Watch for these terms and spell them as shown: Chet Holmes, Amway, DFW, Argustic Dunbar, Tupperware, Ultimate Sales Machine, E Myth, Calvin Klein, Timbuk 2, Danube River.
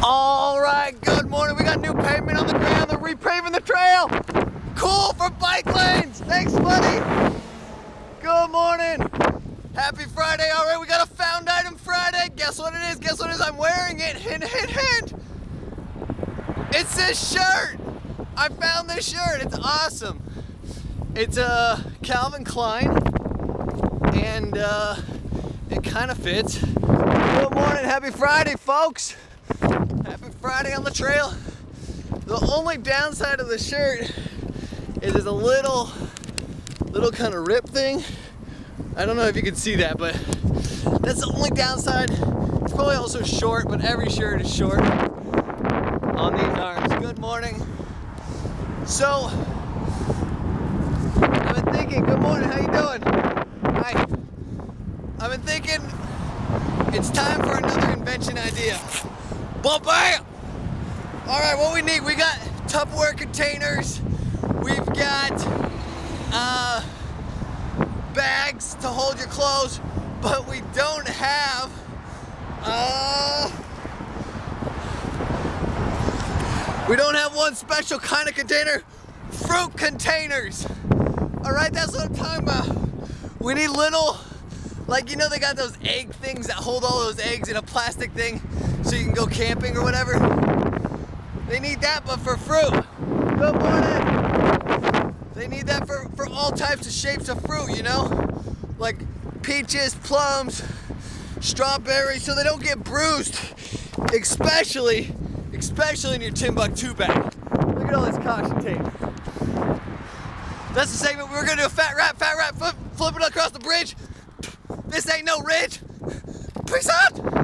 All right, good morning. We got new pavement on the ground. They're repaving the trail. Cool for bike lanes. Thanks, buddy. Good morning. Happy Friday. All right, we got a found item Friday. Guess what it is? Guess what it is? I'm wearing it. Hint, hint, hint. It's this shirt. I found this shirt. It's awesome. It's a Calvin Klein, and it kind of fits. Good morning. Happy Friday, folks. Happy Friday on the trail. The only downside of the shirt is there's a little kind of rip thing. I don't know if you can see that, but that's the only downside. It's probably also short, but every shirt is short on these arms. Good morning. So I've been thinking, good morning, how you doing? Hi. I've been thinking it's time for another invention idea. Well, bam! All right, what we need, we got Tupperware containers, we've got bags to hold your clothes, but we don't have one special kind of container, fruit containers. All right, that's what I'm talking about. We need little, like, you know, they got those egg things that hold all those eggs in a plastic thing, so you can go camping or whatever. They need that, but for fruit. Good morning. They need that for all types of shapes of fruit, you know? Like peaches, plums, strawberries, so they don't get bruised, especially in your Timbuk 2 bag. Look at all this caution tape. That's the segment. We were gonna do a fat wrap, flip it across the bridge. This ain't no ridge. Peace out.